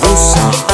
Goza.